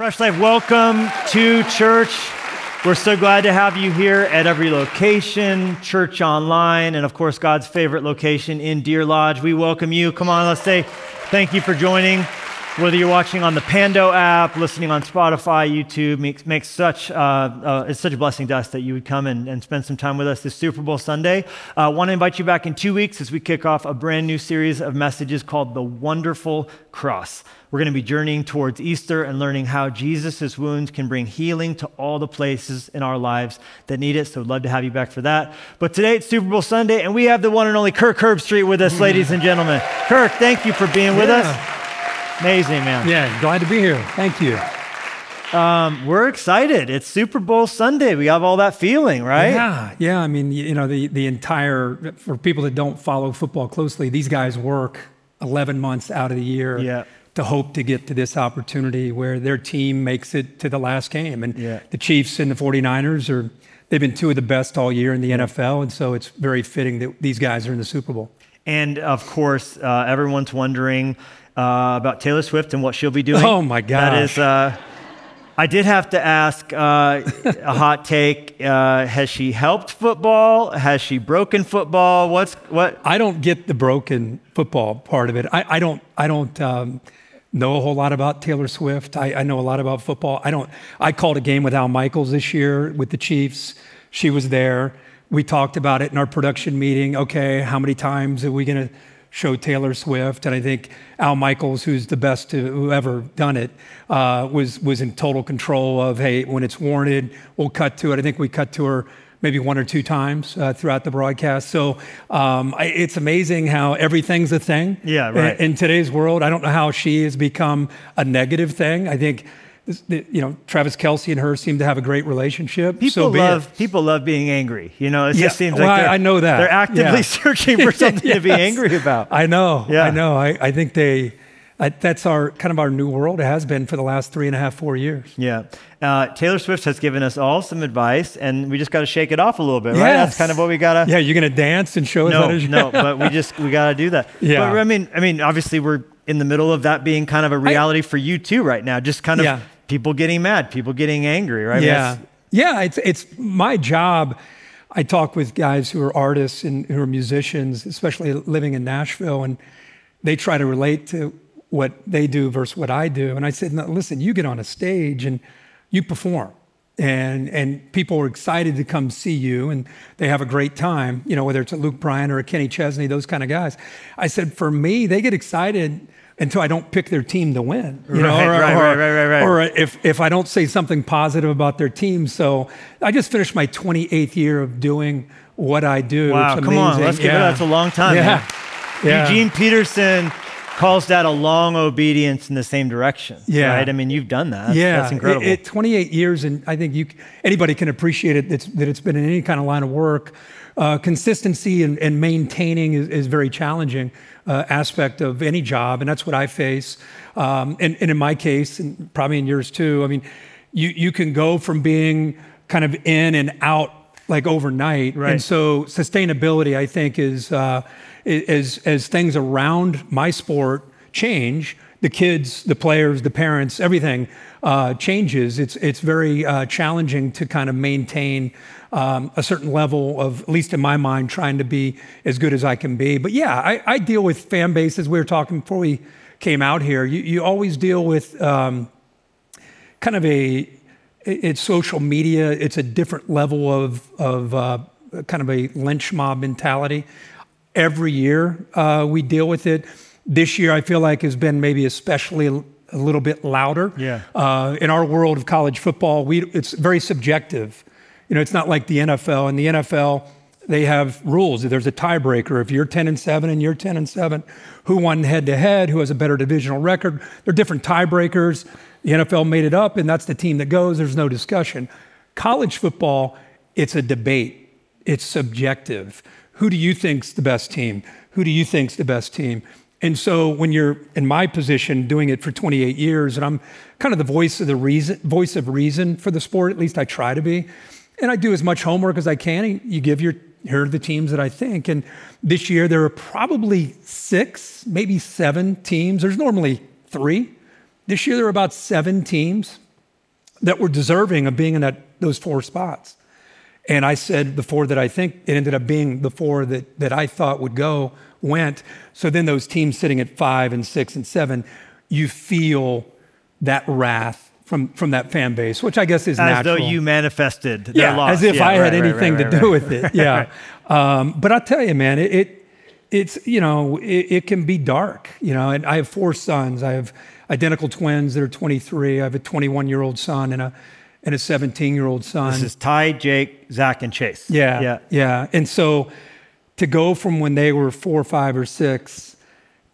Fresh Life, welcome to church. We're so glad to have you here at every location, church online, and of course, God's favorite location in Deer Lodge. We welcome you. Come on, let's say thank you for joining. Whether you're watching on the Pando app, listening on Spotify, YouTube, it's such a blessing to us that you would come and spend some time with us this Super Bowl Sunday. I want to invite you back in 2 weeks as we kick off a brand new series of messages called The Wonderful Cross. We're going to be journeying towards Easter and learning how Jesus' wounds can bring healing to all the places in our lives that need it. So we'd love to have you back for that. But today it's Super Bowl Sunday, and we have the one and only Kirk Herbstreit with us, ladies and gentlemen. Kirk, thank you for being with us. Amazing, man. Yeah, glad to be here. Thank you. We're excited. It's Super Bowl Sunday. We have all that feeling, right? Yeah. I mean, you know, the entire, for people that don't follow football closely, these guys work 11 months out of the year. Yeah. To hope to get to this opportunity where their team makes it to the last game. And yeah, the Chiefs and the 49ers they've been two of the best all year in the NFL. And so it's very fitting that these guys are in the Super Bowl. And of course, everyone's wondering about Taylor Swift and what she'll be doing. Oh my gosh. That is, I did have to ask a hot take. Has she helped football? Has she broken football? What? I don't get the broken football part of it. I don't know a whole lot about Taylor Swift. I know a lot about football. I called a game with Al Michaels this year with the Chiefs. She was there. We talked about it in our production meeting. Okay, how many times are we going to show Taylor Swift? And I think Al Michaels, who's the best who ever done it, was in total control of, hey, when it's warranted, we'll cut to it. I think we cut to her maybe one or two times throughout the broadcast. So it's amazing how everything's a thing. Yeah, right. In today's world, I don't know how she has become a negative thing. I think, you know, Travis Kelce and her seem to have a great relationship. People love being angry. You know, it just seems like I know that they're actively searching for something to be angry about. I know. Yeah. I know. I think that's our kind of our new world. It has been for the last 3.5, 4 years. Yeah. Taylor Swift has given us all some advice, and we just got to shake it off a little bit, right? That's kind of what we got to. Yeah. You're going to dance and show us. No, but we got to do that. Yeah. But I mean, obviously we're in the middle of that being kind of a reality for you too right now. Just kind of people getting mad, people getting angry, right? Yeah. It's my job. I talk with guys who are artists and who are musicians, especially living in Nashville, and they try to relate to what they do versus what I do. And I said, no, listen, you get on a stage and you perform, and people are excited to come see you and they have a great time, you know, whether it's a Luke Bryan or a Kenny Chesney, those kind of guys. I said, for me, they get excited until I don't pick their team to win, or if I don't say something positive about their team. So I just finished my 28th year of doing what I do. Wow, it's amazing. Come on, let's give it. That's a long time. Yeah. Eugene Peterson calls that a long obedience in the same direction. Yeah, right. I mean, you've done that. Yeah, that's incredible. 28 years, and I think anybody can appreciate it. That it's been in any kind of line of work. Consistency and maintaining is very challenging aspect of any job, and that's what I face. And in my case, and probably in yours too, I mean, you can go from being kind of in and out like overnight, right? And so sustainability, I think, is as things around my sport change, the kids, the players, the parents, everything changes. It's very challenging to kind of maintain a certain level of, at least in my mind, trying to be as good as I can be. But yeah, I deal with fan bases. We were talking before we came out here. You always deal with kind of it's social media. It's a different level of kind of a lynch mob mentality. Every year we deal with it. This year I feel like has been maybe especially a little bit louder. Yeah. In our world of college football, it's very subjective. You know, it's not like the NFL. In the NFL, they have rules. There's a tiebreaker. If you're 10-7 and you're 10-7, who won head-to-head? Who has a better divisional record? There are different tiebreakers. The NFL made it up, and that's the team that goes. There's no discussion. College football, it's a debate. It's subjective. Who do you think's the best team? Who do you think's the best team? And so when you're in my position doing it for 28 years, and I'm kind of the voice of reason for the sport, at least I try to be, and I do as much homework as I can. And you give here are the teams that I think. And this year there are probably 6, maybe 7 teams. There's normally 3. This year there are about 7 teams that were deserving of being in those four spots. And I said the four that I think it ended up being the four that I thought would go went. So then those teams sitting at 5 and 6 and 7, you feel that wrath from that fan base, which I guess is natural. As though you manifested their loss. As if I had anything to do with it. Yeah. But I'll tell you, man, it's you know, it can be dark, you know. And I have four sons. I have identical twins that are 23. I have a 21-year-old son and a 17-year-old son. This is Ty, Jake, Zach, and Chase. Yeah, yeah, yeah. And so to go from when they were 4, 5, or 6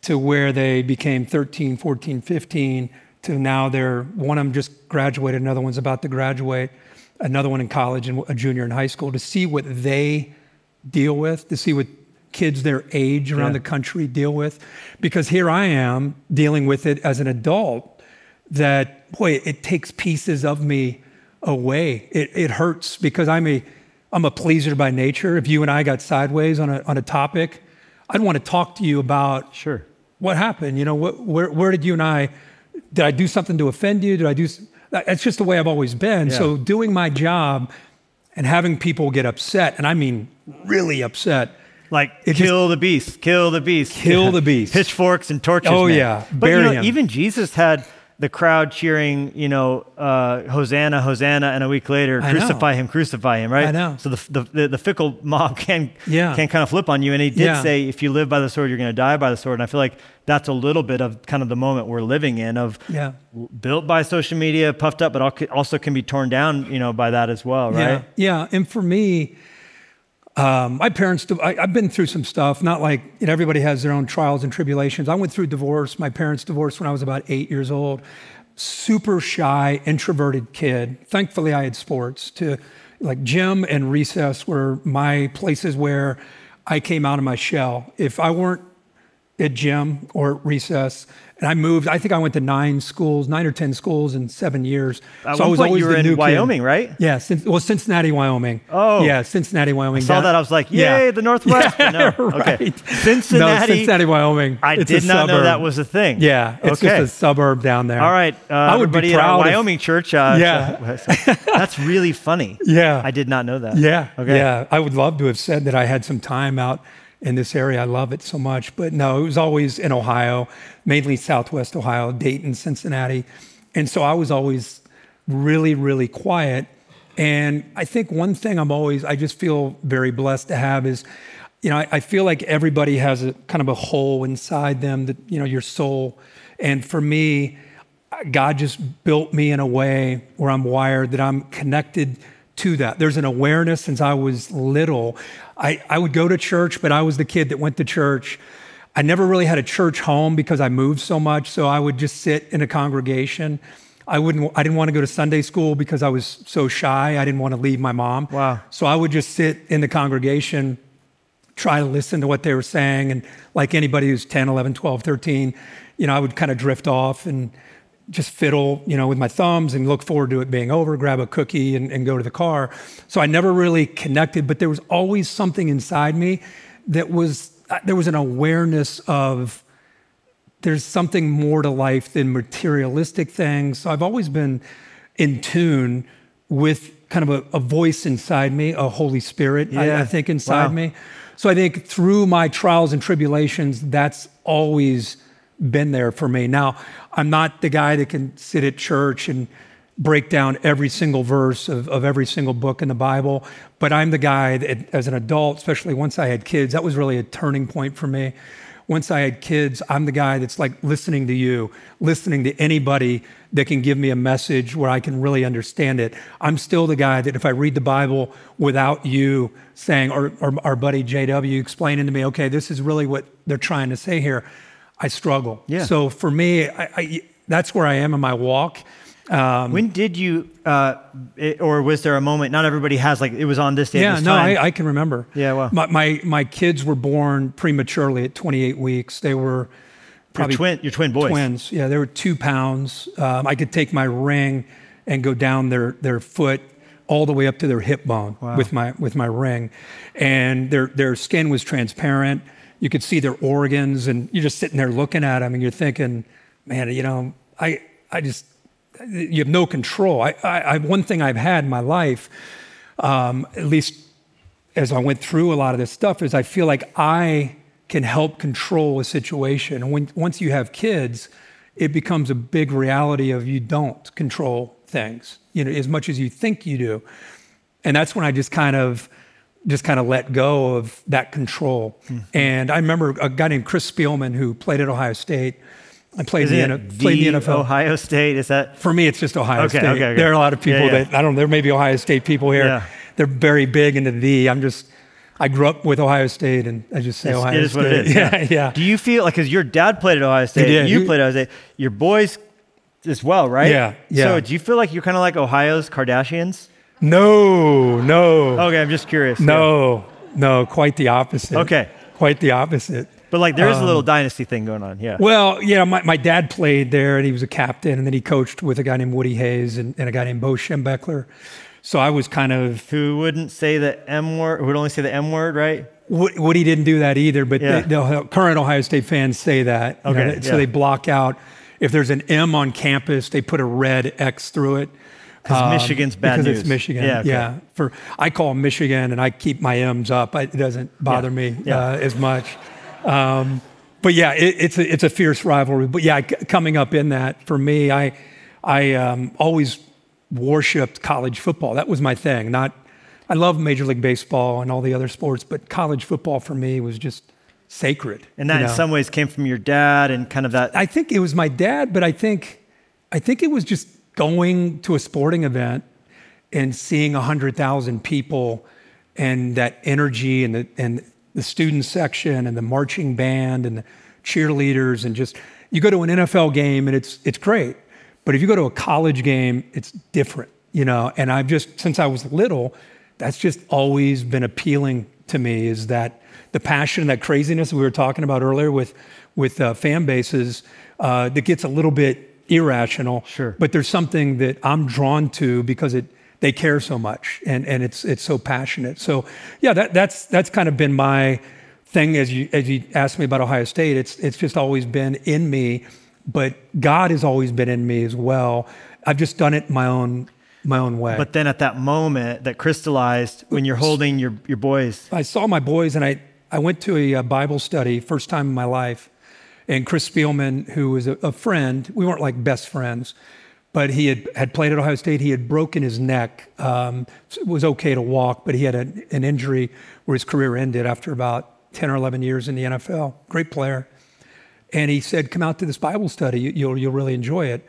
to where they became 13, 14, 15, to now they're, one of them just graduated, another one's about to graduate, another one in college and a junior in high school, to see what they deal with, to see what kids their age around the country deal with. Because here I am dealing with it as an adult that, boy, it takes pieces of me away. It hurts because I'm a pleaser by nature. If you and I got sideways on a topic, I'd want to talk to you about what happened. You know, where did you and I, did I do something to offend you? That's just the way I've always been. Yeah. So doing my job and having people get upset, and I mean really upset. Like kill the beast. Pitchforks and torches. Oh yeah, but you know, even Jesus had the crowd cheering, you know, Hosanna, Hosanna, and a week later, crucify him, right? I know. So the fickle mob can kind of flip on you. And he did say, if you live by the sword, you're going to die by the sword. And I feel like that's a little bit of kind of the moment we're living in of built by social media, puffed up, but also can be torn down, you know, by that as well, right? Yeah, and for me, my parents, I've been through some stuff, not like everybody has their own trials and tribulations. I went through divorce. My parents divorced when I was about 8 years old. Super shy, introverted kid. Thankfully, I had sports. Like gym and recess were my places where I came out of my shell. If I weren't at gym or recess, and I moved, I think I went to 9 or 10 schools in 7 years. At so I was always you were the in new Wyoming, kid. Right? Yeah, Cincinnati, Wyoming. Oh. Yeah, Cincinnati, Wyoming. I saw that, I was like, yay, the Northwest. Yeah, no, okay. Cincinnati. No, Cincinnati, Wyoming. I did not know that was a thing. Yeah, it's just a suburb down there. All right, I would be proud at Wyoming church. That's really funny. Yeah. I did not know that. Yeah, okay. Yeah, I would love to have said that I had some time out in this area. I love it so much. But no, it was always in Ohio, mainly Southwest Ohio, Dayton, Cincinnati. And so I was always really, really quiet. And I think one thing I just feel very blessed to have is, you know, I feel like everybody has a kind of a hole inside them that, you know, your soul. And for me, God just built me in a way where I'm wired that I'm connected to that. There's an awareness since I was little. I would go to church, but I was the kid that went to church. I never really had a church home because I moved so much. So I would just sit in a congregation. I didn't want to go to Sunday school because I was so shy. I didn't want to leave my mom. Wow. So I would just sit in the congregation, try to listen to what they were saying. And like anybody who's 10, 11, 12, 13, you know, I would kind of drift off and just fiddle, you know, with my thumbs and look forward to it being over, grab a cookie and go to the car. So I never really connected, but there was always something inside me that there was an awareness of there's something more to life than materialistic things. So I've always been in tune with kind of a voice inside me, a Holy Spirit, I think, inside me. So I think through my trials and tribulations, that's always been there for me. Now, I'm not the guy that can sit at church and break down every single verse of every single book in the Bible, but I'm the guy that as an adult, especially once I had kids, that was really a turning point for me. Once I had kids, I'm the guy that's like listening to you, listening to anybody that can give me a message where I can really understand it. I'm still the guy that if I read the Bible without you saying, or our buddy JW explaining to me, okay, this is really what they're trying to say here, I struggle. Yeah. So for me, that's where I am in my walk. When did you, or was there a moment? Not everybody has, like, it was on this day. Yeah, no, I can remember. Yeah, well, my kids were born prematurely at 28 weeks. They were probably your twin boys. Twins. Yeah, they were 2 pounds. I could take my ring and go down their foot all the way up to their hip bone with my ring, and their skin was transparent. You could see their organs, and you're just sitting there looking at them, and you're thinking, man, you know, I just you have no control. One thing I've had in my life, at least as I went through a lot of this stuff, is I feel like I can help control a situation. And once you have kids, it becomes a big reality of you don't control things, you know, as much as you think you do. And that's when I just kind of let go of that control. Mm-hmm. And I remember a guy named Chris Spielman who played at Ohio State. Played the NFL. Ohio State, is that? For me, it's just Ohio State. Okay. There are a lot of people that, I don't know, there may be Ohio State people here. Yeah. They're very big into the, I grew up with Ohio State and I just say Ohio State. It is what it is. Yeah. Do you feel like, because your dad played at Ohio State, you played at Ohio State, your boys as well, right? Yeah. So do you feel like you're kind of like Ohio's Kardashians? No. Okay, I'm just curious. No, quite the opposite. Okay. Quite the opposite. But like there is a little dynasty thing going on, yeah. Well, yeah, my dad played there and he was a captain, and then he coached with a guy named Woody Hayes and a guy named Bo Schembechler. So I was kind of... Who wouldn't say the M word, would only say the M word, right? Woody didn't do that either, but the current Ohio State fans say that. Okay. You know, so they block out, if there's an M on campus, they put a red X through it. Because Michigan's bad news. Because it's Michigan, yeah. I call Michigan and I keep my M's up. It doesn't bother me as much. But yeah, it's a fierce rivalry. But yeah, coming up in that, for me, I always worshipped college football. That was my thing. I love Major League Baseball and all the other sports, but college football for me was just sacred. And that in some ways came from your dad and kind of that. I think it was my dad, but I think it was just going to a sporting event and seeing 100,000 people and that energy and the student section and the marching band and the cheerleaders, and just, you go to an NFL game and it's great, but if you go to a college game, it's different, you know? And I've just, since I was little, that's just always been appealing to me, is that the passion, that craziness we were talking about earlier with fan bases, that gets a little bit irrational, sure, but there's something that I'm drawn to because they care so much, and it's so passionate. So yeah, that's kind of been my thing. As you asked me about Ohio State, it's just always been in me, but God has always been in me as well. I've just done it my own way. But then at that moment that crystallized when you're holding your boys. I saw my boys, and I went to a Bible study, first time in my life, and Chris Spielman, who was a friend, we weren't like best friends, but he had played at Ohio State. He had broken his neck. It was okay to walk, but he had an injury where his career ended after about 10 or 11 years in the NFL. Great player. And he said, come out to this Bible study. You'll really enjoy it.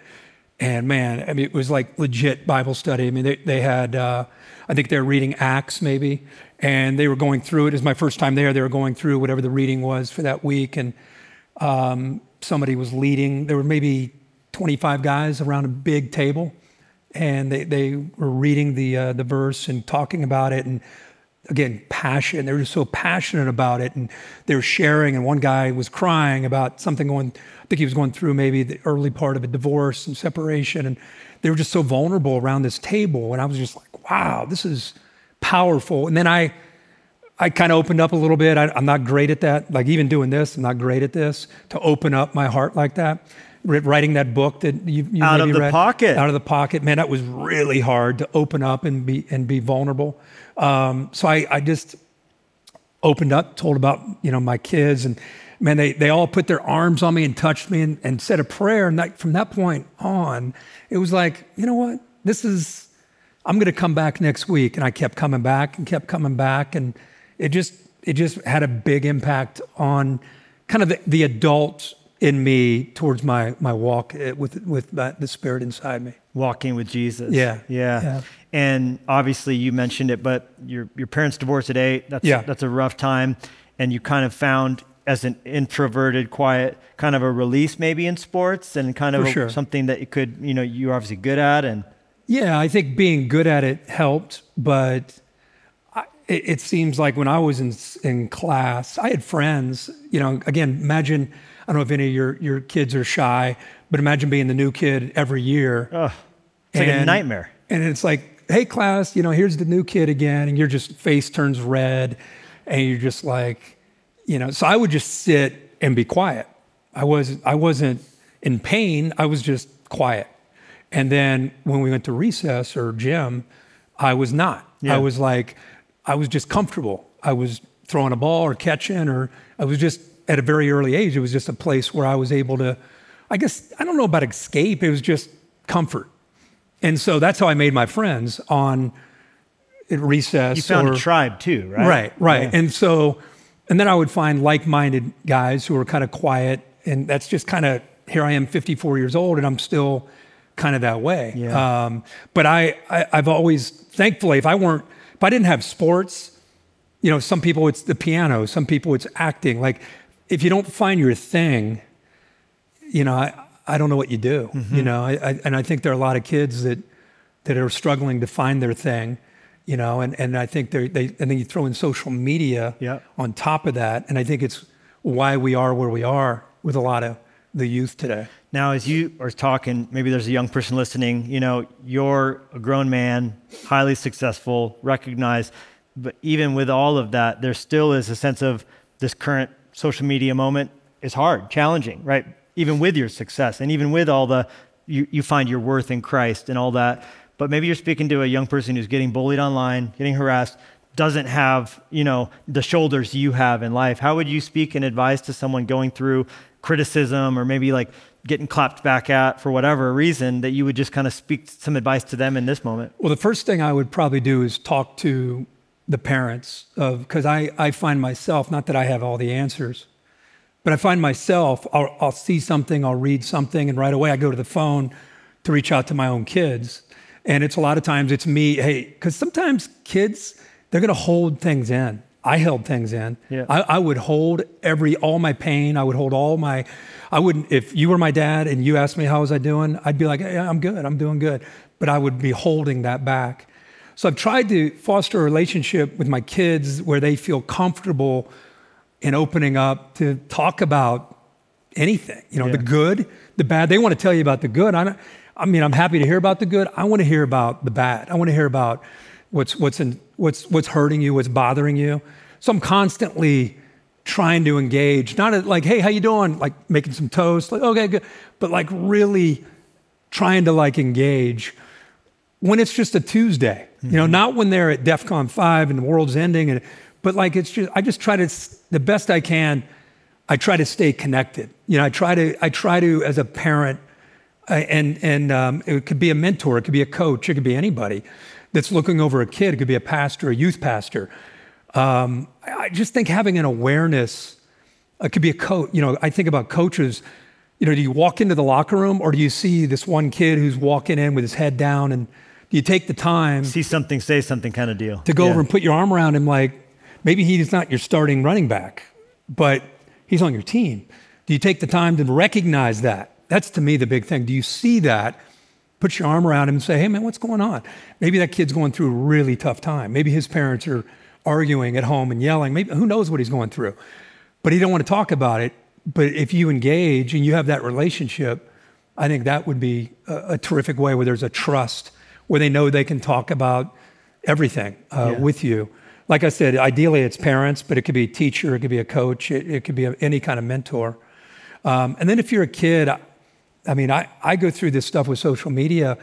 And man, I mean, it was like legit Bible study. I mean, they had, I think they were reading Acts maybe, and they were going through it. It was my first time there. They were going through whatever the reading was for that week. And somebody was leading. There were maybe 25 guys around a big table, and they were reading the verse and talking about it, and again, passion. They were just so passionate about it, and they were sharing, and one guy was crying about something going, I think he was going through maybe the early part of a divorce and separation, and they were just so vulnerable around this table, and I was just like, wow, this is powerful. And then I kind of opened up a little bit. I'm not great at that. Like even doing this, I'm not great at this, to open up my heart like that. Writing that book that you Out of the read, Pocket. Out of the Pocket. Man, that was really hard to open up and be vulnerable. So I just opened up, told about, you know, my kids, and man, they all put their arms on me and touched me and said a prayer. And that, from that point on, it was like, you know what, I'm going to come back next week. And I kept coming back and kept coming back, and it just had a big impact on kind of the adult in me towards my walk with the Spirit inside me. Walking with Jesus. Yeah. And obviously you mentioned it, but your parents divorced at 8. That's a rough time. And you kind of found, as an introverted, quiet, kind of a release maybe in sports, and kind of something that you could, you know, you're obviously good at. And yeah, I think being good at it helped, but it seems like when I was in class, I had friends, you know, again, imagine, I don't know if any of your kids are shy, but imagine being the new kid every year. Oh, it's like a nightmare. And it's like, hey class, you know, here's the new kid again. And your just face turns red, and you're just like, you know, so I would just sit and be quiet. I wasn't in pain. I was just quiet. And then when we went to recess or gym, I was not. Yeah. I was like, I was just comfortable. I was throwing a ball or catching, or I was just at a very early age. It was just a place where I was able to, I guess, I don't know about escape. It was just comfort. And so that's how I made my friends on recess. You found a tribe too, right? Right, right. Yeah. And so, and then I would find like-minded guys who were kind of quiet. And that's just kind of, here I am 54 years old and I'm still kind of that way. Yeah. But I've always, thankfully, if I didn't have sports, you know, some people it's the piano, some people it's acting. Like if you don't find your thing, you know, I don't know what you do, mm-hmm. you know? And I think there are a lot of kids that are struggling to find their thing, you know? And I think and then you throw in social media yep. on top of that. And I think it's why we are where we are with a lot of the youth today. Now, as you are talking, maybe there's a young person listening, you know, you're a grown man, highly successful, recognized, but even with all of that, there still is a sense of this current social media moment is hard, challenging, right? Even with your success and even with all the, you find your worth in Christ and all that. But maybe you're speaking to a young person who's getting bullied online, getting harassed, doesn't have, you know, the shoulders you have in life. How would you speak and advise to someone going through criticism or maybe like getting clapped back at for whatever reason that you would just kind of speak some advice to them in this moment? Well, the first thing I would probably do is talk to the parents of, because I find myself, not that I have all the answers, but I find myself, I'll see something, I'll read something, and right away I go to the phone to reach out to my own kids. And it's a lot of times it's me, hey, because sometimes kids, they're gonna hold things in. I held things in. Yeah. I would hold all my pain. I would hold all my, I wouldn't, if you were my dad and you asked me how was I doing, I'd be like, hey, I'm good, I'm doing good. But I would be holding that back. So I've tried to foster a relationship with my kids where they feel comfortable and opening up to talk about anything, you know, yeah. the good, the bad. They want to tell you about the good. I mean, I'm happy to hear about the good. I want to hear about the bad. I want to hear about what's hurting you, what's bothering you. So I'm constantly trying to engage, not like, hey, how you doing? Like making some toast, like, okay, good. But like really trying to like engage when it's just a Tuesday, mm-hmm. you know, not when they're at DEFCON 5 and the world's ending and, but like, it's just, I just try to, the best I can, I try to stay connected. You know, I try to, as a parent, it could be a mentor, it could be a coach, it could be anybody that's looking over a kid, it could be a pastor, a youth pastor. I just think having an awareness, it could be a coach, you know, I think about coaches, you know, do you walk into the locker room or do you see this one kid who's walking in with his head down and do you take the time? See something, say something kind of deal. To go yeah. over and put your arm around him like, maybe he's not your starting running back, but he's on your team. Do you take the time to recognize that? That's to me the big thing. Do you see that? Put your arm around him and say, hey man, what's going on? Maybe that kid's going through a really tough time. Maybe his parents are arguing at home and yelling. Maybe who knows what he's going through, but he don't want to talk about it. But if you engage and you have that relationship, I think that would be a terrific way where there's a trust, where they know they can talk about everything yeah. with you. Like I said, ideally it's parents, but it could be a teacher, it could be a coach, it could be any kind of mentor. And then if you're a kid, I mean, I go through this stuff with social media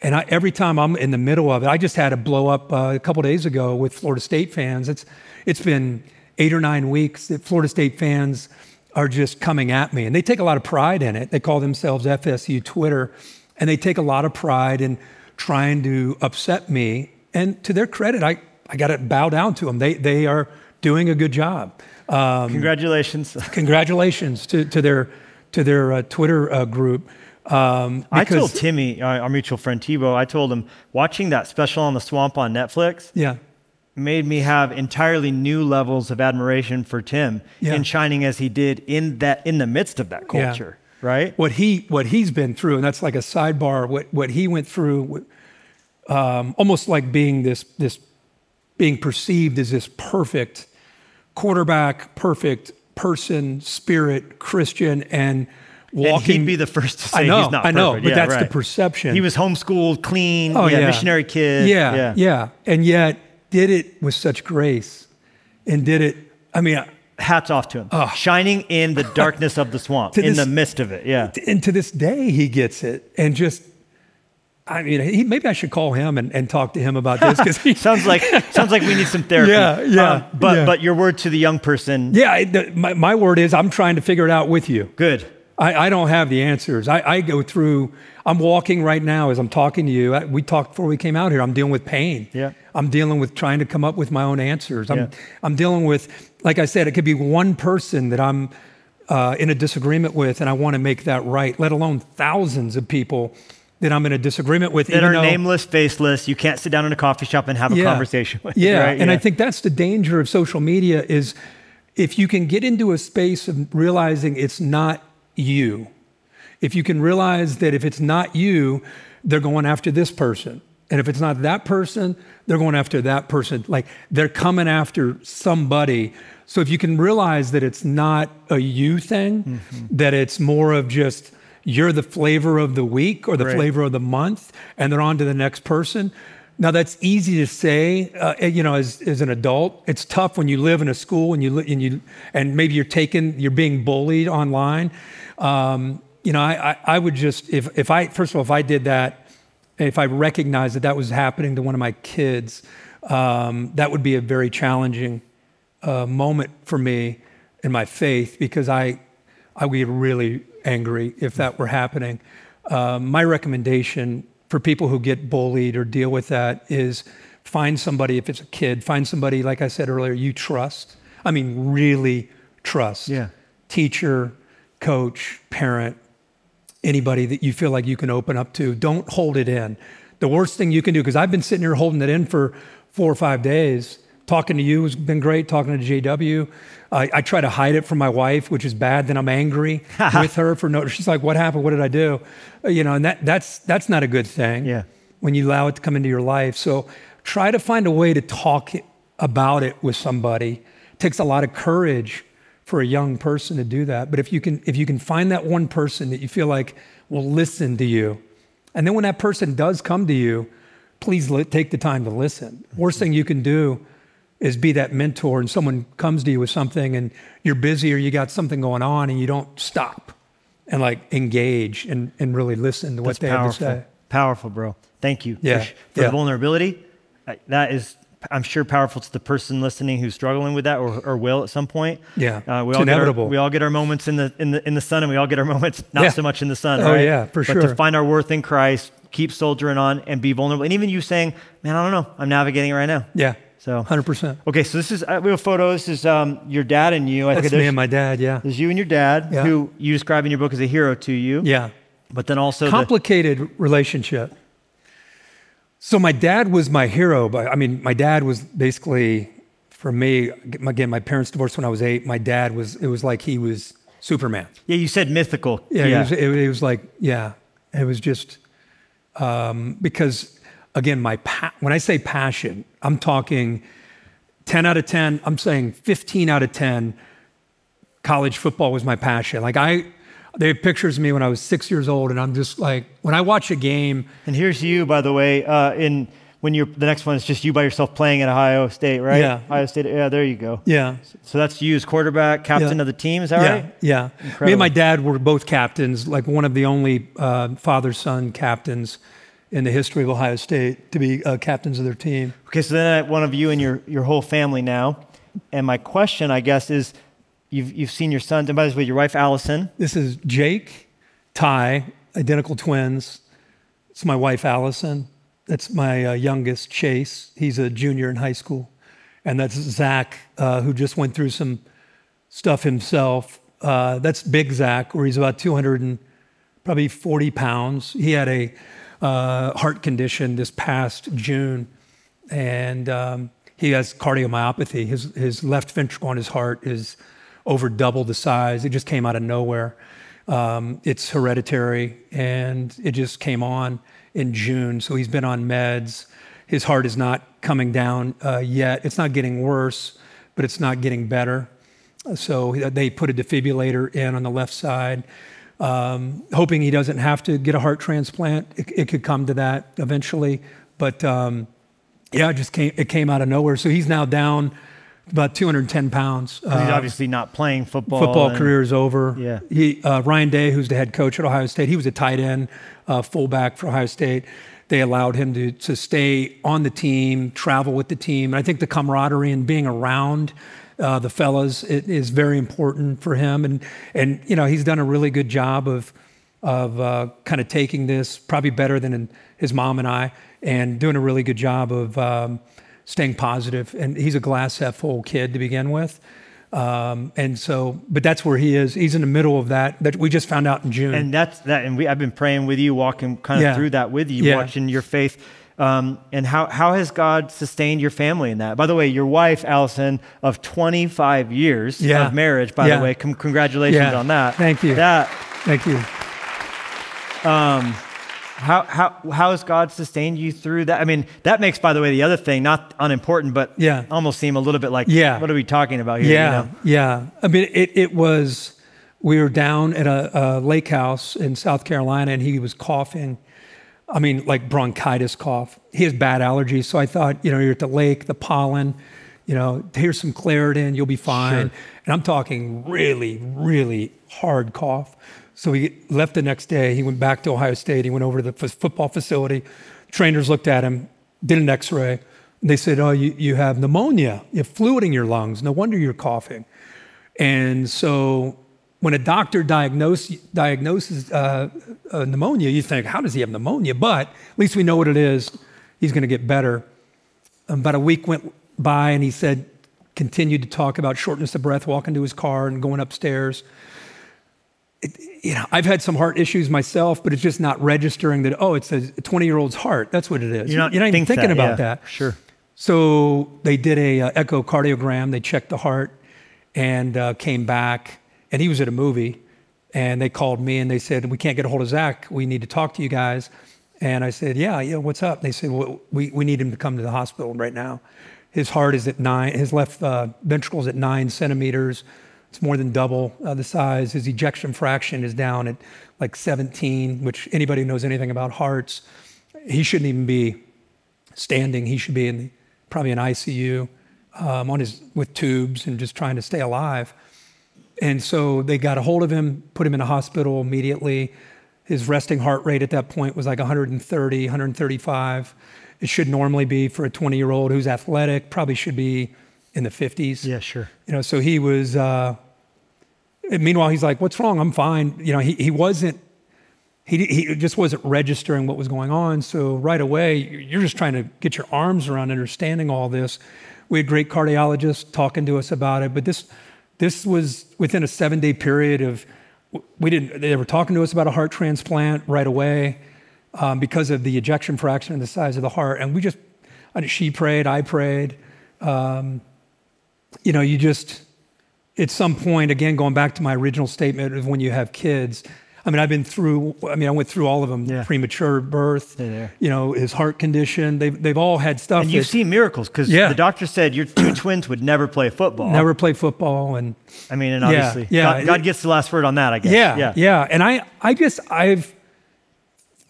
and every time I'm in the middle of it, I just had a blow up a couple days ago with Florida State fans. It's been 8 or 9 weeks that Florida State fans are just coming at me and they take a lot of pride in it. They call themselves FSU Twitter and they take a lot of pride in trying to upset me. And to their credit, I got to bow down to them. They are doing a good job. Congratulations. Congratulations to their Twitter group. I told Timmy, our mutual friend Tebow, I told him watching that special on the Swamp on Netflix yeah. made me have entirely new levels of admiration for Tim yeah. and shining as he did in the midst of that culture, yeah. right? What he's been through, and that's like a sidebar, what he went through, almost like being perceived as this perfect quarterback, perfect person, spirit, Christian, and walking. And he'd be the first to say he's not perfect. I know, but yeah, that's right. The perception. He was homeschooled, clean, oh, yeah. missionary kid. Yeah, yeah, yeah. And yet did it with such grace and did it, I mean. Hats off to him. Shining in the darkness of the swamp, in the midst of it, yeah. And to this day, he gets it and just I mean, he, maybe I should call him and talk to him about this, because he sounds like we need some therapy. But your word to the young person. Yeah, my word is I'm trying to figure it out with you. Good. I don't have the answers. I go through. I'm walking right now as I'm talking to you. We talked before we came out here. I'm dealing with pain. Yeah. I'm dealing with trying to come up with my own answers. I'm dealing with, like I said, it could be one person that I'm in a disagreement with, and I want to make that right. Let alone thousands of people that I'm in a disagreement with. That are nameless, faceless. You can't sit down in a coffee shop and have a conversation with. Yeah. Right? And I think that's the danger of social media is if you can get into a space of realizing it's not you. If you can realize that if it's not you, they're going after this person. And if it's not that person, they're going after that person. Like they're coming after somebody. So if you can realize that it's not a you thing, that it's more of just you're the flavor of the week or the flavor of the month, and they're on to the next person. Now that's easy to say, you know, as an adult. It's tough when you live in a school and you maybe you're being bullied online. You know, I would just, if I did that, if I recognized that that was happening to one of my kids, that would be a very challenging moment for me in my faith, because I would get really angry if that were happening. My recommendation for people who get bullied or deal with that is find somebody, if it's a kid, find somebody, like I said earlier, you trust. I mean, really trust. Yeah. Teacher, coach, parent, anybody that you feel like you can open up to. Don't hold it in. The worst thing you can do, because I've been sitting here holding it in for 4 or 5 days. Talking to you has been great. Talking to JW. I try to hide it from my wife, which is bad. Then I'm angry with her for no. She's like, "What happened? What did I do?" You know, and that's not a good thing. Yeah. When you allow it to come into your life, so try to find a way to talk about it with somebody. It takes a lot of courage for a young person to do that. But if you can find that one person that you feel like will listen to you, and then when that person does come to you, please take the time to listen. Worst thing you can do is be that mentor, and someone comes to you with something and you're busy or you got something going on and you don't stop and like engage and really listen to what they have to say. Powerful, bro. Thank you for the vulnerability. That is, I'm sure, powerful to the person listening who's struggling with that or will at some point. Yeah, it's inevitable. We all get our moments in the sun, and we all get our moments not so much in the sun. Oh right? Yeah, for sure. But to find our worth in Christ, keep soldiering on and be vulnerable. And even you saying, man, I don't know, I'm navigating it right now. Yeah. So 100%. Okay, so this is, we have a photo. This is your dad and you. I think that's me and my dad, yeah. There's you and your dad, who you describe in your book as a hero to you. Yeah. But then also complicated relationship. So my dad was my hero. But I mean, my dad was basically, for me, again, my parents divorced when I was 8. My dad was, it was like he was Superman. Yeah, you said mythical. Yeah, yeah. It was like, yeah. It was just, because... Again, when I say passion, I'm talking 10 out of 10, I'm saying 15 out of 10, college football was my passion. Like they have pictures of me when I was 6 years old, and I'm just like, when I watch a game. And here's you, by the way, the next one is just you by yourself playing at Ohio State, right? Yeah. Ohio State, yeah, there you go. Yeah. So that's you as quarterback, captain of the team, is that right? Yeah, yeah. Me and my dad were both captains, like one of the only father-son captains in the history of Ohio State to be captains of their team. Okay, so then one of you and your whole family now. And my question, I guess, is you've seen your sons, and by the way, your wife, Allison. This is Jake, Ty, identical twins. It's my wife, Allison. That's my youngest, Chase. He's a junior in high school. And that's Zach, who just went through some stuff himself. That's big Zach, where he's about 240 pounds. He had a heart condition this past June, and he has cardiomyopathy. His left ventricle on his heart is over double the size. It just came out of nowhere. It's hereditary, and it just came on in June, so he's been on meds. His heart is not coming down yet. It's not getting worse, but it's not getting better. So they put a defibrillator in on the left side, hoping he doesn't have to get a heart transplant. It could come to that eventually, but it came out of nowhere. So he's now down about 210 pounds. He's obviously not playing football. Football career is over. Yeah. Ryan Day, who's the head coach at Ohio State, he was a tight end, fullback for Ohio State. They allowed him to stay on the team, travel with the team. And I think the camaraderie and being around the fellas is very important for him. And you know, he's done a really good job of kind of taking this, probably better than his mom and I, and doing a really good job of staying positive. And he's a glass half full kid to begin with. And so, but that's where he is. He's in the middle of that we just found out in June. And that's that. And I've been praying with you, walking kind of through that with you, watching your faith. And how has God sustained your family in that? By the way, your wife, Allison, of 25 years of marriage, by the way, congratulations on that. Thank you. Thank you. How has God sustained you through that? I mean, that makes, by the way, the other thing, not unimportant, but almost seem a little bit like, what are we talking about here? I mean, it was, we were down at a lake house in South Carolina, and he was coughing. I mean, like bronchitis cough. He has bad allergies. So I thought, you know, you're at the lake, the pollen, you know, here's some Claritin, you'll be fine. Sure. And I'm talking really, really hard cough. So he left the next day. He went back to Ohio State. He went over to the football facility. Trainers looked at him, did an x-ray. They said, oh, you have pneumonia. You have fluid in your lungs. No wonder you're coughing. And so when a doctor diagnoses pneumonia, you think, how does he have pneumonia? But at least we know what it is. He's going to get better. About a week went by, and he said, continued to talk about shortness of breath, walking to his car and going upstairs. You know, I've had some heart issues myself, but it's just not registering that, oh, it's a 20-year-old's heart. That's what it is. You're not even thinking about that. Sure. So they did a echocardiogram. They checked the heart and came back. And he was at a movie. And they called me and they said, we can't get a hold of Zach. We need to talk to you guys. And I said, yeah, what's up? And they said, well, we need him to come to the hospital right now. His heart is at 9. His left ventricle is at 9 centimeters. It's more than double the size. His ejection fraction is down at like 17, which anybody who knows anything about hearts, he shouldn't even be standing. He should be in probably an ICU with tubes and just trying to stay alive. And so they got a hold of him, put him in a hospital immediately. His resting heart rate at that point was like 130, 135. It should normally be for a 20-year-old who's athletic, probably should be in the 50s. Yeah, sure. You know, so he was... And meanwhile, he's like, what's wrong? I'm fine. You know, he just wasn't registering what was going on. So right away, you're just trying to get your arms around understanding all this. We had great cardiologists talking to us about it, but this was within a 7-day period of, they were talking to us about a heart transplant right away because of the ejection fraction and the size of the heart. And she prayed, I prayed. You know, you just... At some point, again, going back to my original statement of when you have kids, I mean, I went through all of them, premature birth, you know, his heart condition. They've all had stuff. And you see miracles because the doctor said your two twins would never play football. Never play football. And I mean, and obviously God gets the last word on that, I guess. Yeah. And I've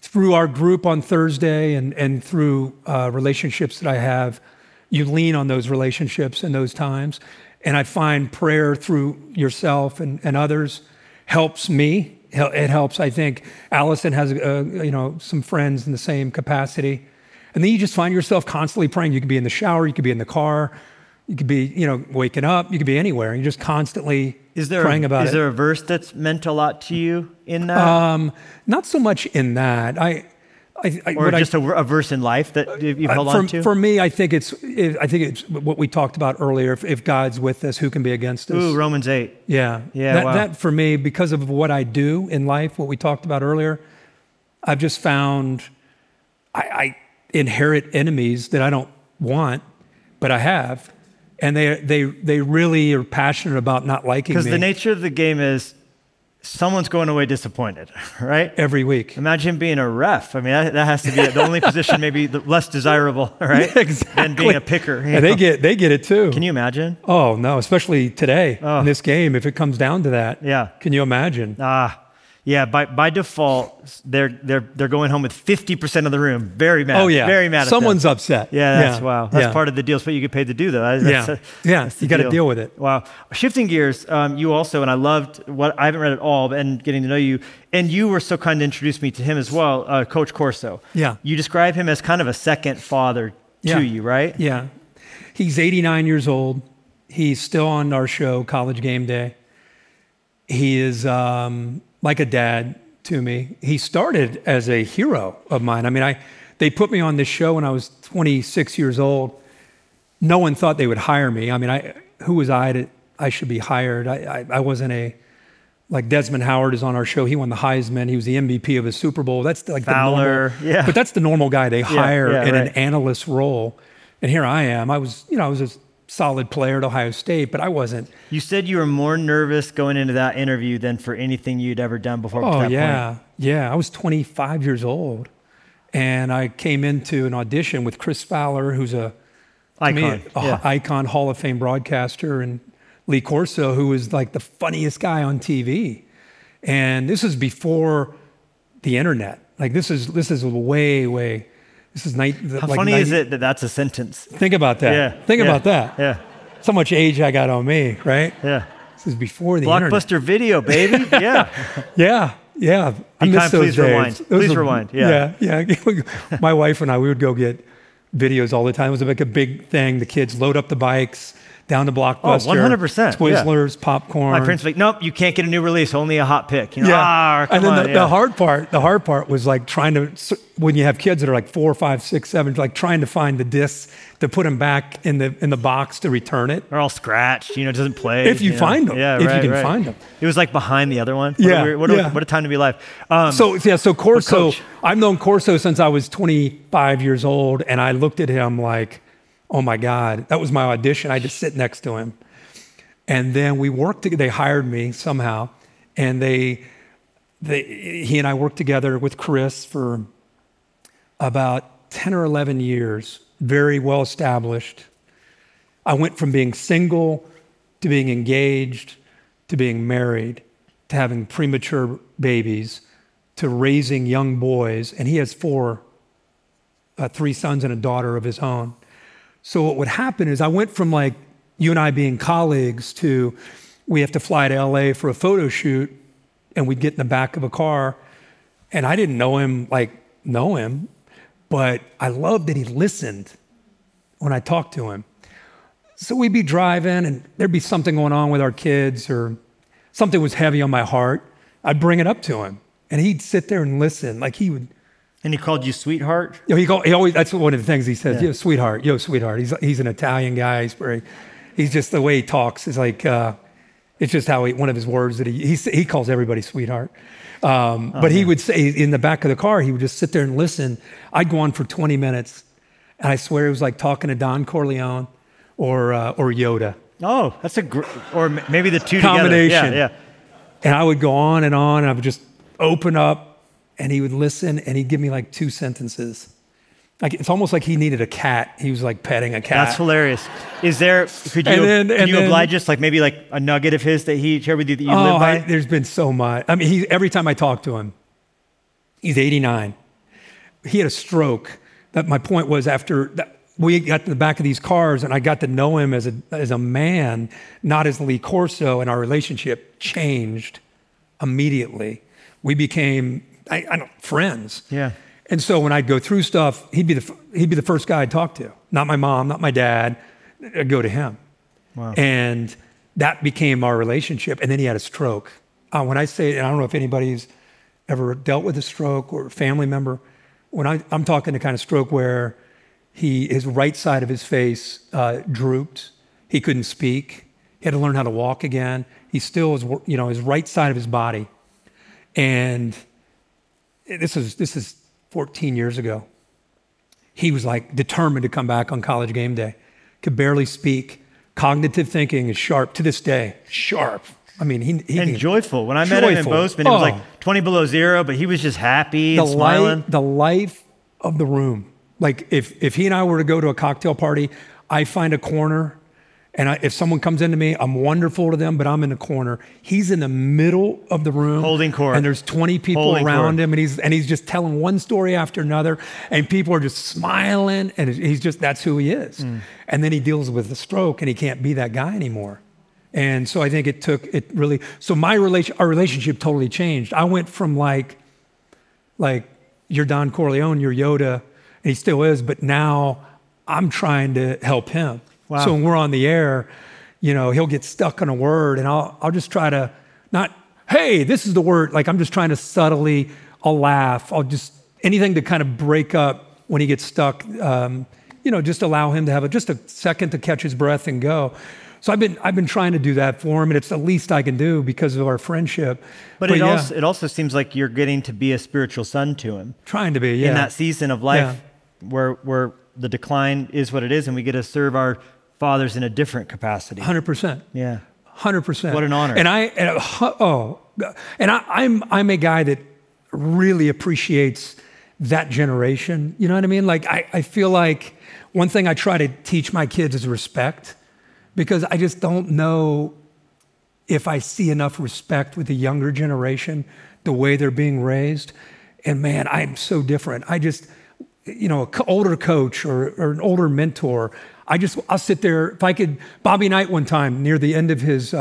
through our group on Thursday and through relationships that I have, you lean on those relationships in those times. And I find prayer through yourself and others helps me. It helps, I think. Allison has, you know, some friends in the same capacity. And then you just find yourself constantly praying. You could be in the shower. You could be in the car. You could be, you know, waking up. You could be anywhere. You're just constantly praying about it. Is there a verse that's meant a lot to you in that? Not so much in that. Or just a verse in life that you've held on to? For me, I think it's what we talked about earlier. If God's with us, who can be against us? Ooh, Romans 8. Yeah. That for me, because of what I do in life, what we talked about earlier, I've just found I inherit enemies that I don't want, but I have, and they really are passionate about not liking me. Because the nature of the game is, someone's going away disappointed, right? Every week. Imagine being a ref. I mean, that has to be the only position, maybe the less desirable, right? Yeah, exactly. Than being a picker. Yeah, they get it too. Can you imagine? Oh no, especially today in this game, if it comes down to that. Yeah. Can you imagine? Yeah, by default, they're going home with 50% of the room. Very mad. Oh yeah, very mad. Someone's upset. Yeah, that's wow. That's part of the deal. It's what you get paid to do, though. That's you got to deal with it. Wow. Shifting gears, you also, and I loved what I haven't read at all, and getting to know you. And you were so kind to introduce me to him as well, Coach Corso. Yeah. You describe him as kind of a second father to you, right? Yeah. He's 89 years old. He's still on our show, College GameDay. He is like a dad to me. He started as a hero of mine. I mean, they put me on this show when I was 26 years old. No one thought they would hire me. I mean, who was I that I should be hired? I wasn't like Desmond Howard is on our show. He won the Heisman. He was the MVP of his Super Bowl. That's like Fowler, the normal, but that's the normal guy they hire in an analyst role. And here I am. I was a solid player at Ohio State, but I wasn't. You said you were more nervous going into that interview than for anything you'd ever done before. Oh, that point. Yeah. I was 25 years old, and I came into an audition with Chris Fowler, who's an icon Hall of Fame broadcaster, and Lee Corso, who was like the funniest guy on TV. And this is before the internet. Like this is way. This is How like funny is it that that's a sentence? Think about that. Yeah. Think about that. Yeah. So much age I got on me, right? Yeah. This is before the Blockbuster video, baby. Yeah. Yeah. I miss those days. Rewind. Please rewind. Yeah. My wife and I, we would go get videos all the time. It was like a big thing. The kids load up the bikes down to Blockbuster. Oh, 100%. Twizzlers, popcorn. My friends were like, nope, you can't get a new release, only a hot pick. You know, and then the hard part was like trying to, when you have kids that are like 4, 5, 6, 7, like trying to find the discs to put them back in the box to return it. They're all scratched, you know, it doesn't play. If you find them, find them. It was like behind the other one. What a time to be alive. So Corso, I've known Corso since I was 25 years old, and I looked at him like, oh my God, that was my audition. I just sit next to him. And then we worked together. They hired me somehow. And he and I worked together with Chris for about 10 or 11 years, very well established. I went from being single to being engaged to being married to having premature babies to raising young boys. And he has 3 sons and a daughter of his own. So what would happen is I went from like you and I being colleagues to we have to fly to LA for a photo shoot, and we'd get in the back of a car, and I didn't know him, but I loved that he listened when I talked to him. So we'd be driving and there'd be something going on with our kids or something was heavy on my heart. I'd bring it up to him and he'd sit there and listen like he would. And he called you sweetheart? You know, he always, that's one of the things he says, yo, sweetheart, He's an Italian guy. He's just the way he talks. It's like, it's just how one of his words that he calls everybody sweetheart. But he would say in the back of the car, he would just sit there and listen. I'd go on for 20 minutes. And I swear it was like talking to Don Corleone or Yoda. Oh, that's or maybe the two combination. Together. Yeah. And I would go on and I would just open up. And he would listen and he'd give me like 2 sentences. Like it's almost like he needed a cat. He was like petting a cat. That's hilarious. Could you oblige us? Like maybe like a nugget of his that he shared with you that you live by? There's been so much. I mean, every time I talk to him, he's 89. He had a stroke. My point was after that, we got to the back of these cars and I got to know him as a man, not as Lee Corso, and our relationship changed immediately. We became friends. Yeah. And so when I'd go through stuff, he'd be the first guy I'd talk to. Not my mom, not my dad. I'd go to him. Wow. And that became our relationship. And then he had a stroke. When I say, and I don't know if anybody's ever dealt with a stroke or a family member, when I'm talking the kind of stroke where his right side of his face drooped. He couldn't speak. He had to learn how to walk again. He still was, his right side of his body. And this is 14 years ago. He was like determined to come back on College game day. Could barely speak. Cognitive thinking is sharp to this day. I mean, he joyful. When I met him in Bozeman, it was like 20 below zero, but he was just happy and smiling. The life of the room. Like if he and I were to go to a cocktail party, I find a corner And if someone comes into me, I'm wonderful to them, but I'm in the corner. He's in the middle of the room. Holding court. And there's 20 people around him, and he's just telling one story after another, and people are just smiling, and he's just, that's who he is. Mm. And then he deals with the stroke, and he can't be that guy anymore. And so I think it took, it really, so our relationship totally changed. I went from like you're Don Corleone, you're Yoda, and he still is, but now I'm trying to help him. Wow. So when we're on the air, you know, he'll get stuck on a word, and I'll just try to not, hey, this is the word. Like, I'm just trying to subtly, I'll laugh. I'll just, anything to kind of break up when he gets stuck, you know, just allow him to have just a second to catch his breath and go. So I've been trying to do that for him, and it's the least I can do because of our friendship. But it also seems like you're getting to be a spiritual son to him. Trying to be, yeah. In that season of life where the decline is what it is, and we get to serve our fathers in a different capacity. 100%. Yeah. 100%. What an honor. And I'm a guy that really appreciates that generation. You know what I mean? Like, I feel like one thing I try to teach my kids is respect, because I just don't know if I see enough respect with the younger generation, the way they're being raised. And man, I'm so different. I just, you know, an older coach or an older mentor, I'll sit there. If I could, Bobby Knight one time near the end of his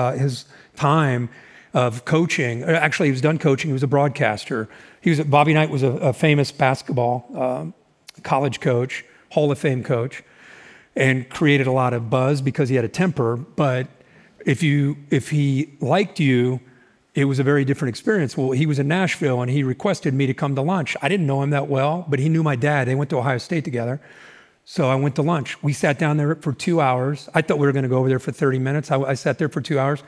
time of coaching, actually he was done coaching, he was a broadcaster. Bobby Knight was a famous basketball college coach, Hall of Fame coach, and created a lot of buzz because he had a temper. But if he liked you, it was a very different experience. Well, he was in Nashville and he requested me to come to lunch. I didn't know him that well, but he knew my dad. They went to Ohio State together. So I went to lunch. We sat down there for 2 hours. I thought we were going to go over there for 30 minutes. I sat there for 2 hours,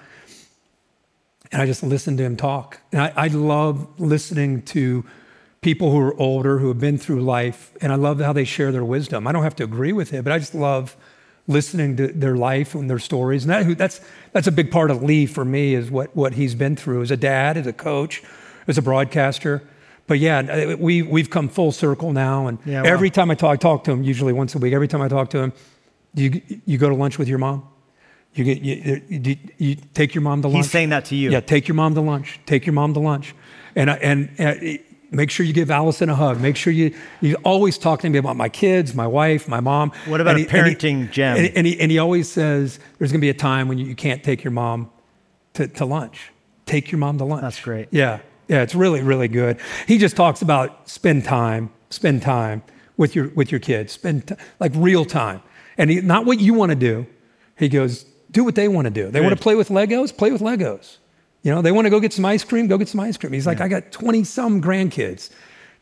and I just listened to him talk. And I love listening to people who are older, who have been through life, and I love how they share their wisdom. I don't have to agree with it, but I just love listening to their life and their stories. And that's a big part of Lee for me, is what he's been through as a dad, as a coach, as a broadcaster. But yeah, we've come full circle now. And yeah, wow. Every time I talk to him, usually once a week, every time I talk to him, you go to lunch with your mom? You take your mom to lunch? He's saying that to you. Yeah, take your mom to lunch. Take your mom to lunch. And make sure you give Allison a hug. Make sure you always talk to me about my kids, my wife, my mom. What about a parenting gem? And he always says, there's going to be a time when you can't take your mom to lunch. Take your mom to lunch. That's great. Yeah. Yeah, it's really, really good. He just talks about spend time with your kids, like real time. And not what you want to do. He goes, do what they want to do. They want to play with Legos? Play with Legos. You know, they want to go get some ice cream? Go get some ice cream. He's like, I got 20-some grandkids.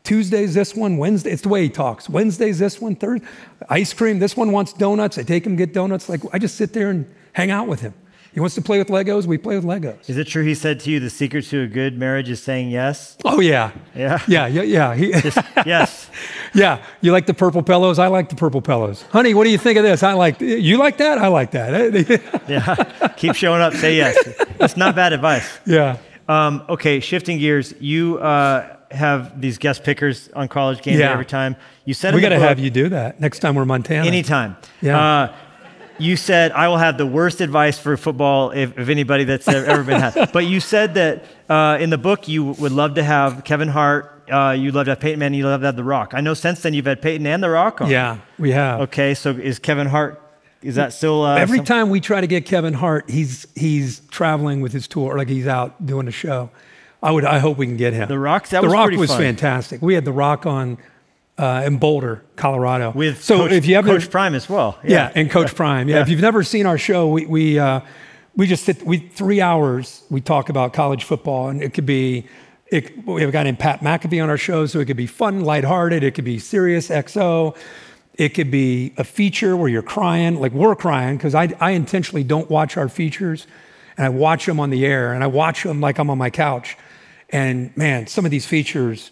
Tuesday's this one, Wednesday, it's the way he talks. Wednesday's this one, Thursday, ice cream. This one wants donuts. I take him, get donuts. Like, I just sit there and hang out with him. He wants to play with Legos. We play with Legos. Is it true he said to you, the secret to a good marriage is saying yes? Oh, yeah. Yeah. Yeah, yeah, yeah. Yes. Yeah. You like the purple pillows? I like the purple pillows. Honey, what do you think of this? You like that? I like that. Yeah. Keep showing up. Say yes. That's not bad advice. Yeah. Okay. Shifting gears. You have these guest pickers on College GameDay every time. You said we got to have you do that next time we're in Montana. Anytime. Yeah. You said, I will have the worst advice for football if anybody that's ever been had. But you said that in the book, you would love to have Kevin Hart, you'd love to have Peyton Manning, you'd love to have The Rock. I know since then you've had Peyton and The Rock on. Yeah, we have. Okay, so is Kevin Hart, is that still... every time we try to get Kevin Hart, he's traveling with his tour, like he's out doing a show. I hope we can get him. The Rock, that was fantastic. We had The Rock on... in Boulder, Colorado. With Coach Prime as well. Yeah, and Coach Prime. Yeah, if you've never seen our show, we just sit, 3 hours, we talk about college football, and it could be, we have a guy named Pat McAfee on our show, so it could be fun, lighthearted, it could be serious, XO, it could be a feature where you're crying, like we're crying, because I intentionally don't watch our features, and I watch them on the air, and I watch them like I'm on my couch. And man, some of these features...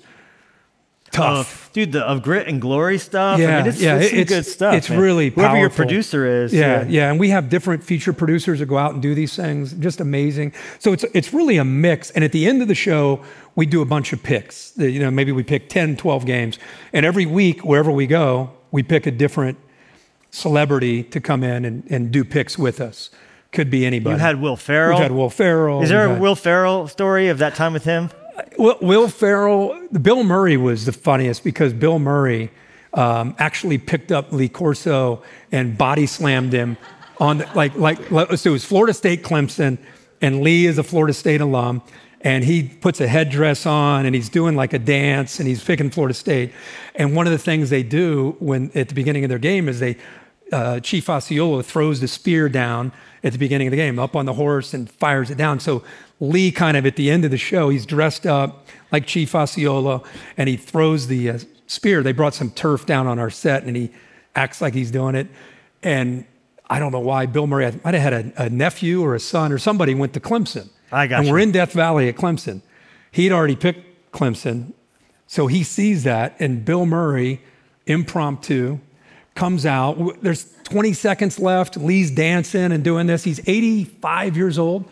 Tough. Dude, the Of Grit and Glory stuff. Yeah, I mean, it's good stuff. It's really powerful. Whoever your producer is. Yeah, yeah. And we have different feature producers that go out and do these things. Just amazing. So it's really a mix. And at the end of the show, we do a bunch of picks. You know, maybe we pick 10, 12 games. And every week, wherever we go, we pick a different celebrity to come in and do picks with us. Could be anybody. You had Will Ferrell. We've had Will Ferrell. Is there a Will Ferrell story of that time with him? Will Ferrell, Bill Murray was the funniest because Bill Murray actually picked up Lee Corso and body slammed him on the, so it was Florida State, Clemson, and Lee is a Florida State alum, and he puts a headdress on and he's doing like a dance and he's picking Florida State. And one of the things they do when at the beginning of their game is they Chief Osceola throws the spear down at the beginning of the game, up on the horse and fires it down. So Lee kind of at the end of the show, he's dressed up like Chief Osceola and he throws the spear. They brought some turf down on our set and he acts like he's doing it. And I don't know why Bill Murray, I might have had a nephew or a son or somebody went to Clemson. I got you. And we're in Death Valley at Clemson. He'd already picked Clemson. So he sees that and Bill Murray, impromptu, comes out. There's 20 seconds left. Lee's dancing and doing this. He's 85 years old.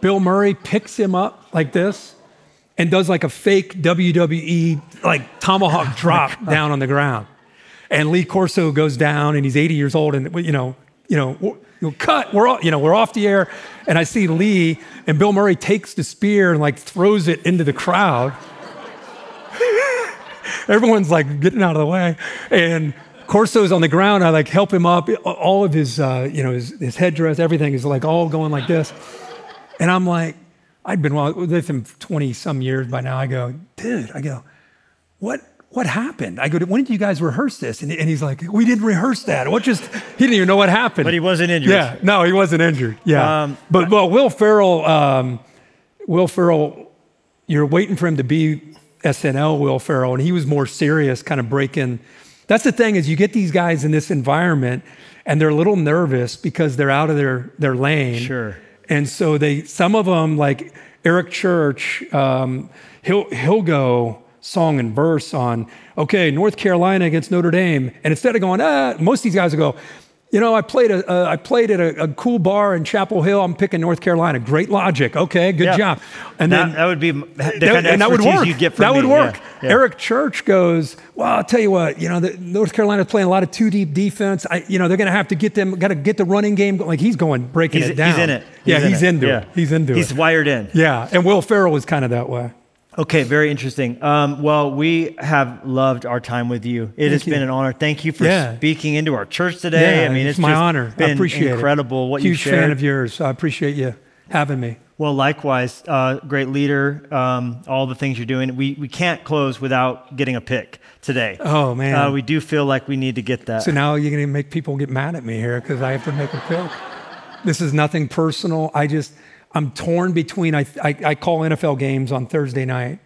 Bill Murray picks him up like this and does like a fake WWE, like tomahawk drop down on the ground. And Lee Corso goes down and he's 80 years old and, you know, cut, we're off the air. And I see Lee and Bill Murray takes the spear and like throws it into the crowd. Everyone's like getting out of the way. And Corso's on the ground. I like help him up. All of his, his headdress, everything is like all going like this. And I'm like, I'd been with him 20 some years by now. I go, dude, what happened? I go, when did you guys rehearse this? And he's like, we didn't rehearse that. He didn't even know what happened. But he wasn't injured. Yeah, no, he wasn't injured. Yeah. But Will Ferrell, you're waiting for him to be SNL Will Ferrell. And he was more serious, kind of breaking. That's the thing is you get these guys in this environment and they're a little nervous because they're out of their lane. Sure. And so some of them like Eric Church, he'll go song and verse on, okay, North Carolina against Notre Dame. And instead of going, most of these guys will go, you know, I played at a cool bar in Chapel Hill. I'm picking North Carolina. Great logic. Okay, good job. And then that would be that would work. You'd get from that would work. Yeah. Eric Church goes, well, I'll tell you what. You know, North Carolina's playing a lot of two deep defense. They're going to have to get them. Got to get the running game. Like he's going breaking it down. He's in it. He's wired in. Yeah, and Will Ferrell was kind of that way. Okay, very interesting. Well, we have loved our time with you. It has been an honor. Thank you for speaking into our church today. Yeah, I mean, it's my honor. I appreciate incredible what you shared. Huge fan of yours. So I appreciate you having me. Well, likewise, great leader, all the things you're doing. We can't close without getting a pick today. Oh, man. We do feel like we need to get that. So now you're going to make people get mad at me here because I have to make a pick. This is nothing personal. I'm torn between, I call NFL games on Thursday night,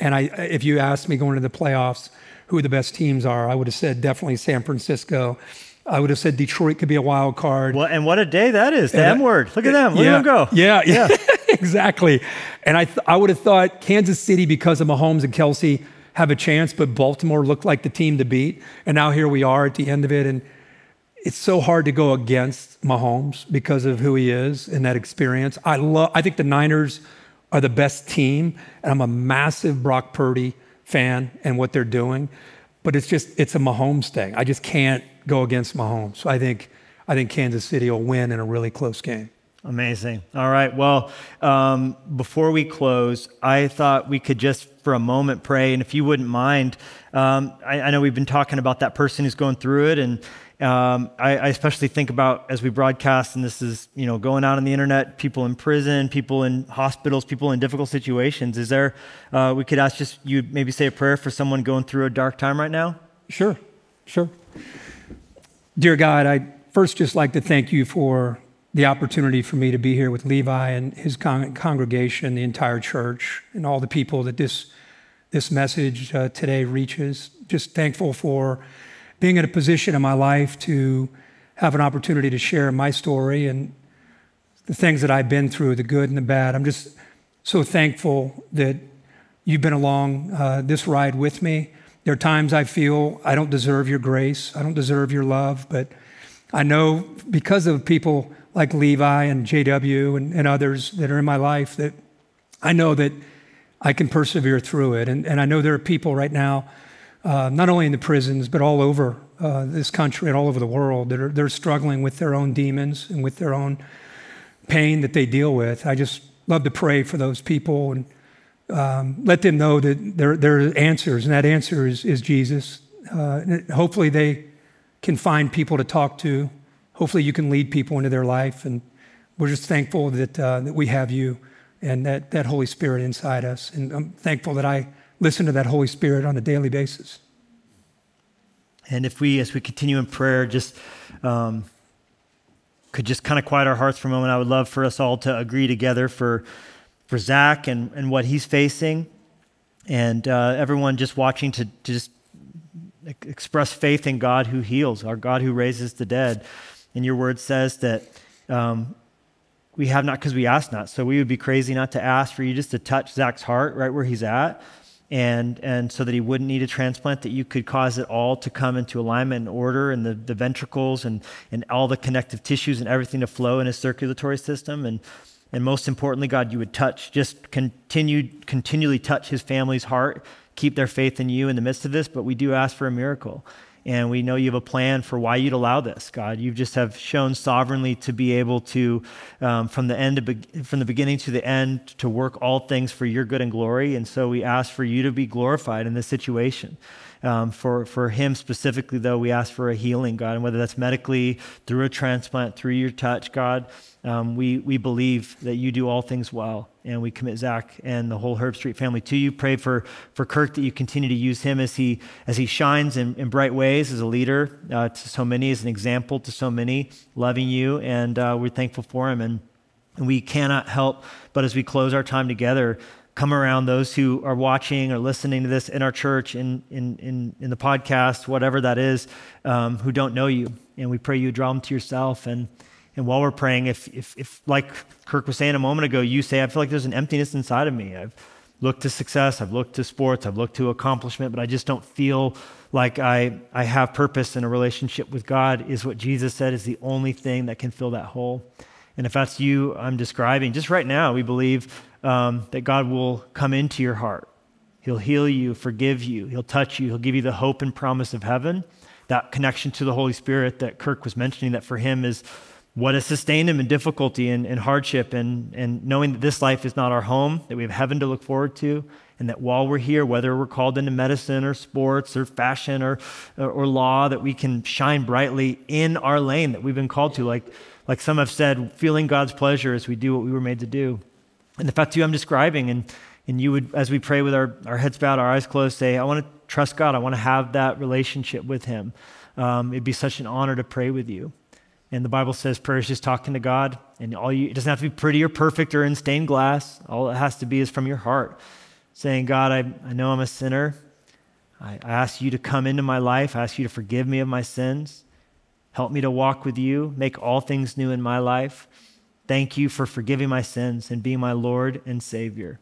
and if you asked me going into the playoffs who the best teams are, I would have said definitely San Francisco. I would have said Detroit could be a wild card. Well, and what a day that is, the M word. Look at them, look at them go. Yeah. Exactly. And I would have thought Kansas City, because of Mahomes and Kelsey, have a chance, but Baltimore looked like the team to beat. And now here we are at the end of it, and it's so hard to go against Mahomes because of who he is and that experience. I think the Niners are the best team, and I'm a massive Brock Purdy fan and what they're doing. But it's a Mahomes thing. I just can't go against Mahomes. So I think Kansas City will win in a really close game. Amazing. All right. Well, before we close, I thought we could just for a moment pray, and if you wouldn't mind, I know we've been talking about that person who's going through it, and I especially think about as we broadcast, and this is, going out on the internet, people in prison, people in hospitals, people in difficult situations. Is there, we could ask just you maybe say a prayer for someone going through a dark time right now? Sure. Dear God, I'd first just like to thank you for the opportunity for me to be here with Levi and his congregation, the entire church, and all the people that this message today reaches. Just thankful for being in a position in my life to have an opportunity to share my story and the things that I've been through, the good and the bad. I'm just so thankful that you've been along this ride with me. There are times I feel I don't deserve your grace. I don't deserve your love, but I know because of people like Levi and JW and others that are in my life that I know that I can persevere through it. And I know there are people right now not only in the prisons, but all over this country and all over the world that are struggling with their own demons and with their own pain that they deal with. I just love to pray for those people and let them know that there are answers, and that answer is Jesus. And hopefully they can find people to talk to. Hopefully you can lead people into their life, and we're just thankful that that we have you and that Holy Spirit inside us. And I'm thankful that I listen to that Holy Spirit on a daily basis. And if we, as we continue in prayer, just could just kind of quiet our hearts for a moment, I would love for us all to agree together for Zach and what he's facing, and everyone just watching to just express faith in God who heals, our God who raises the dead. And your word says that we have not because we ask not. So we would be crazy not to ask for you just to touch Zach's heart right where he's at, and so that he wouldn't need a transplant, that you could cause it all to come into alignment and order, and the ventricles and all the connective tissues and everything to flow in his circulatory system. And most importantly, God, you would touch, just continually touch his family's heart, keep their faith in you in the midst of this, but we do ask for a miracle. And we know you have a plan for why you'd allow this, God. You just have shown sovereignly to be able to, from the beginning to the end, to work all things for your good and glory. And so we ask for you to be glorified in this situation. For him specifically, though, we ask for a healing, God. And whether that's medically, through a transplant, through your touch, God, we believe that you do all things well. And we commit Zach and the whole Herbstreit family to you. Pray for Kirk that you continue to use him as he shines in bright ways as a leader to so many, as an example to so many, loving you. And we're thankful for him. And we cannot help but, as we close our time together, come around those who are watching or listening to this in our church, in the podcast, whatever that is, who don't know you. And we pray you draw them to yourself. And while we're praying, if like Kirk was saying a moment ago, you say, I feel like there's an emptiness inside of me. I've looked to success, I've looked to sports, I've looked to accomplishment, but I just don't feel like I have purpose in a relationship with God, is what Jesus said is the only thing that can fill that hole. And if that's you I'm describing, just right now, we believe that God will come into your heart. He'll heal you, forgive you, he'll touch you, he'll give you the hope and promise of heaven, that connection to the Holy Spirit that Kirk was mentioning, that for him is what has sustained him in difficulty and hardship, and knowing that this life is not our home, that we have heaven to look forward to, and that while we're here, whether we're called into medicine or sports or fashion or law, that we can shine brightly in our lane that we've been called to. Like some have said, feeling God's pleasure as we do what we were made to do. And the fact that I'm describing, and you would, as we pray with our heads bowed, our eyes closed, say, I want to trust God. I want to have that relationship with him. It'd be such an honor to pray with you. And the Bible says prayer is just talking to God, and it doesn't have to be pretty or perfect or in stained glass. All it has to be is from your heart, saying, God, I know I'm a sinner. I ask you to come into my life. I ask you to forgive me of my sins. Help me to walk with you. Make all things new in my life. Thank you for forgiving my sins and being my Lord and Savior.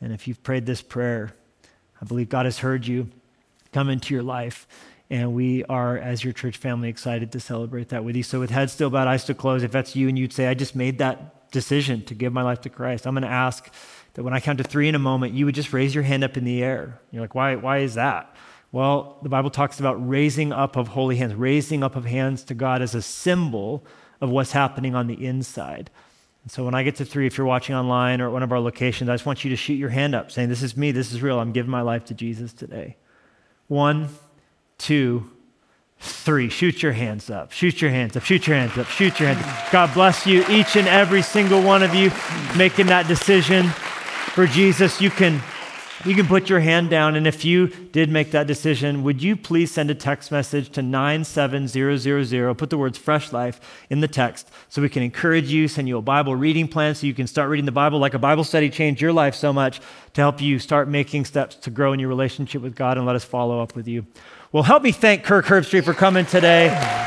And if you've prayed this prayer, I believe God has heard you. Come into your life. And we are, as your church family, excited to celebrate that with you. So with heads still bowed, eyes still closed, if that's you and you'd say, I just made that decision to give my life to Christ, I'm going to ask that when I count to three in a moment, you would just raise your hand up in the air. You're like, why is that? Well, the Bible talks about raising up of holy hands, raising up of hands to God as a symbol of what's happening on the inside. And so when I get to three, if you're watching online or at one of our locations, I just want you to shoot your hand up saying, this is me, this is real, I'm giving my life to Jesus today. 1, 2, 3. Shoot your hands up. Shoot your hands up. Shoot your hands up. Shoot your hands up. God bless you, each and every single one of you, making that decision for Jesus. You can put your hand down, and if you did make that decision, would you please send a text message to 97000, put the words Fresh Life in the text so we can encourage you, send you a Bible reading plan so you can start reading the Bible like a Bible study changed your life so much to help you start making steps to grow in your relationship with God, and let us follow up with you. Well, help me thank Kirk Herbstreit for coming today.